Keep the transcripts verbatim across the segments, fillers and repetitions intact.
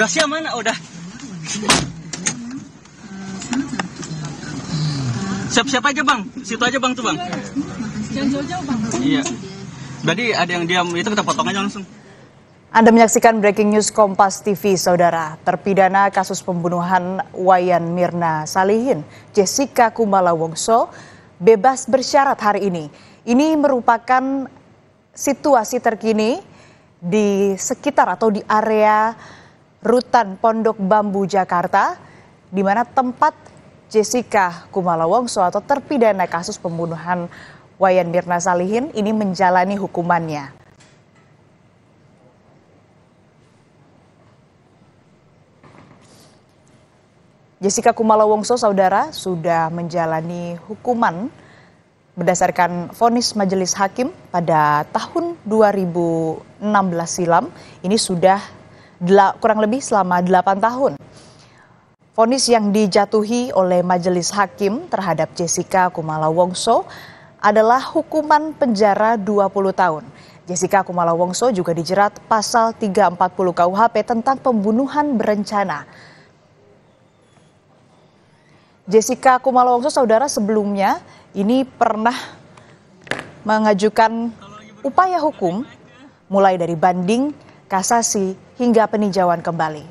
Grasnya mana? Udah. Siap-siap aja bang, situ aja bang tuh bang. Jangan jauh-jauh bang. Iya. Jadi ada yang diam itu kita potong aja langsung. Anda menyaksikan Breaking News Kompas T V, Saudara. Terpidana kasus pembunuhan Wayan Mirna Salihin, Jessica Kumala Wongso, bebas bersyarat hari ini. Ini merupakan situasi terkini di sekitar atau di area Rutan Pondok Bambu, Jakarta, di mana tempat Jessica Kumala Wongso atau terpidana kasus pembunuhan Wayan Mirna Salihin ini menjalani hukumannya. Jessica Kumala Wongso, Saudara, sudah menjalani hukuman berdasarkan vonis majelis hakim pada tahun dua ribu enam belas silam. Ini sudah kurang lebih selama delapan tahun. Vonis yang dijatuhi oleh majelis hakim terhadap Jessica Kumala Wongso adalah hukuman penjara dua puluh tahun. Jessica Kumala Wongso juga dijerat pasal tiga ratus empat puluh K U H P tentang pembunuhan berencana. Jessica Kumala Wongso, Saudara, sebelumnya ini pernah mengajukan upaya hukum mulai dari banding, kasasi, hingga peninjauan kembali.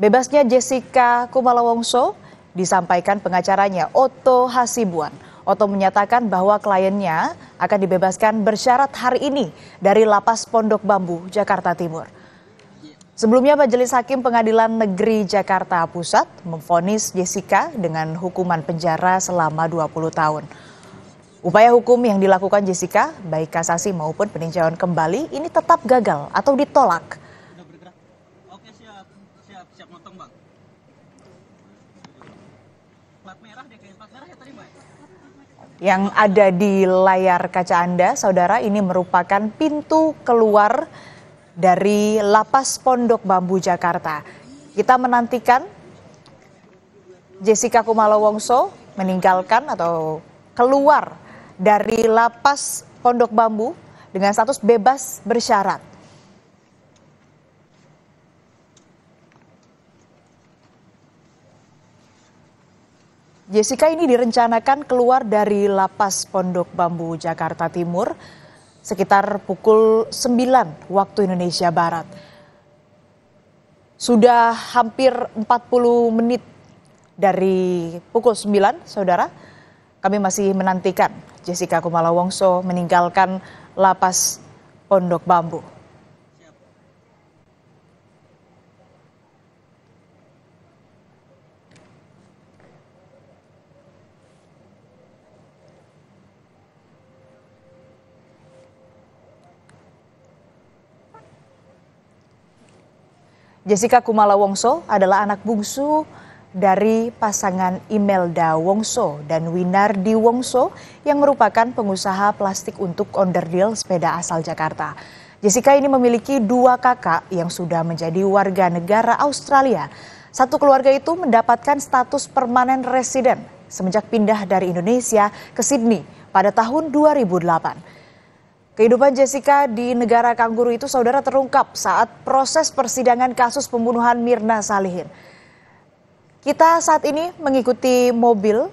Bebasnya Jessica Kumala Wongso disampaikan pengacaranya Otto Hasibuan. Otto menyatakan bahwa kliennya akan dibebaskan bersyarat hari ini dari Lapas Pondok Bambu, Jakarta Timur. Sebelumnya Majelis Hakim Pengadilan Negeri Jakarta Pusat memvonis Jessica dengan hukuman penjara selama dua puluh tahun. Upaya hukum yang dilakukan Jessica, baik kasasi maupun peninjauan kembali, ini tetap gagal atau ditolak. Oke, siap, siap, siap motong, Bang. Plat merah deh, plat merah ya tadi, Bang. Yang ada di layar kaca Anda, Saudara, ini merupakan pintu keluar dari Lapas Pondok Bambu, Jakarta. Kita menantikan Jessica Kumala Wongso meninggalkan atau keluar dari Lapas Pondok Bambu dengan status bebas bersyarat. Jessica ini direncanakan keluar dari Lapas Pondok Bambu, Jakarta Timur sekitar pukul sembilan waktu Indonesia Barat. Sudah hampir empat puluh menit dari pukul sembilan, Saudara. Kami masih menantikan Jessica Kumala Wongso meninggalkan Lapas Pondok Bambu. Jessica Kumala Wongso adalah anak bungsu dari pasangan Imelda Wongso dan Winardi Wongso yang merupakan pengusaha plastik untuk onderdil sepeda asal Jakarta. Jessica ini memiliki dua kakak yang sudah menjadi warga negara Australia. Satu keluarga itu mendapatkan status permanen resident semenjak pindah dari Indonesia ke Sydney pada tahun dua ribu delapan. Kehidupan Jessica di negara kanguru itu, Saudara, terungkap saat proses persidangan kasus pembunuhan Mirna Salihin. Kita saat ini mengikuti mobil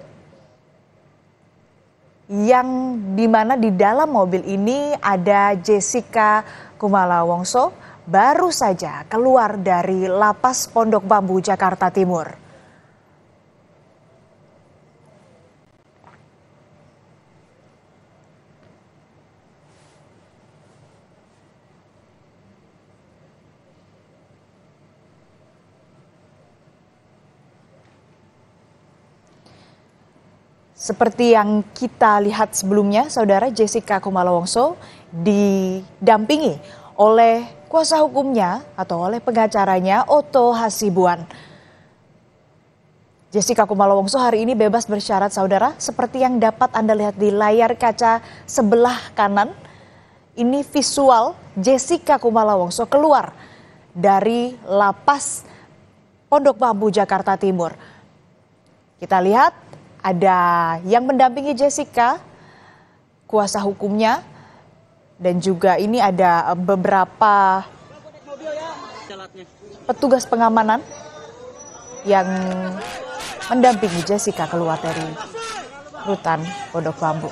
yang dimana di dalam mobil ini ada Jessica Kumala Wongso baru saja keluar dari Lapas Pondok Bambu, Jakarta Timur. Seperti yang kita lihat sebelumnya, Saudara, Jessica Kumala Wongso didampingi oleh kuasa hukumnya atau oleh pengacaranya Otto Hasibuan. Jessica Kumala Wongso hari ini bebas bersyarat, Saudara, seperti yang dapat Anda lihat di layar kaca sebelah kanan. Ini visual Jessica Kumala Wongso keluar dari Lapas Pondok Bambu, Jakarta Timur. Kita lihat. Ada yang mendampingi Jessica, kuasa hukumnya, dan juga ini ada beberapa petugas pengamanan yang mendampingi Jessica keluar dari rutan Pondok Bambu.